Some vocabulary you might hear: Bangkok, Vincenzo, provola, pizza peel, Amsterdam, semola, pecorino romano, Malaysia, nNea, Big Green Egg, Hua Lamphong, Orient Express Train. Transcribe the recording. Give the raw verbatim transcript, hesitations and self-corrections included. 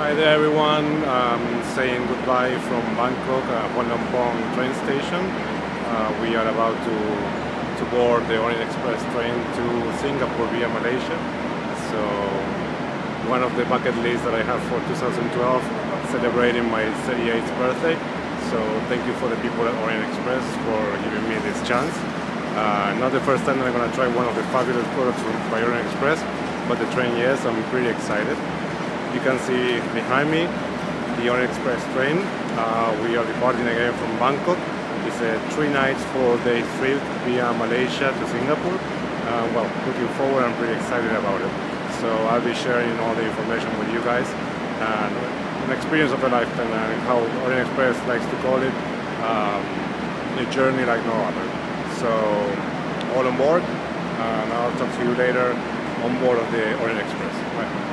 Hi there everyone, I'm saying goodbye from Bangkok, uh, Hua Lamphong train station. Uh, we are about to, to board the Orient Express train to Singapore via Malaysia. So one of the bucket lists that I have for two thousand twelve, celebrating my thirty-eighth birthday. So thank you for the people at Orient Express for giving me this chance. Uh, not the first time that I'm going to try one of the fabulous products by Orient Express, but the train, yes, I'm pretty excited. You can see behind me the Orient Express train. Uh, we are departing again from Bangkok. It's a three nights, four day trip via Malaysia to Singapore. Uh, well, looking forward, I'm pretty excited about it. So I'll be sharing all the information with you guys. And an experience of a lifetime, and how Orient Express likes to call it, um, a journey like no other. So all on board, and I'll talk to you later on board of the Orient Express. Bye.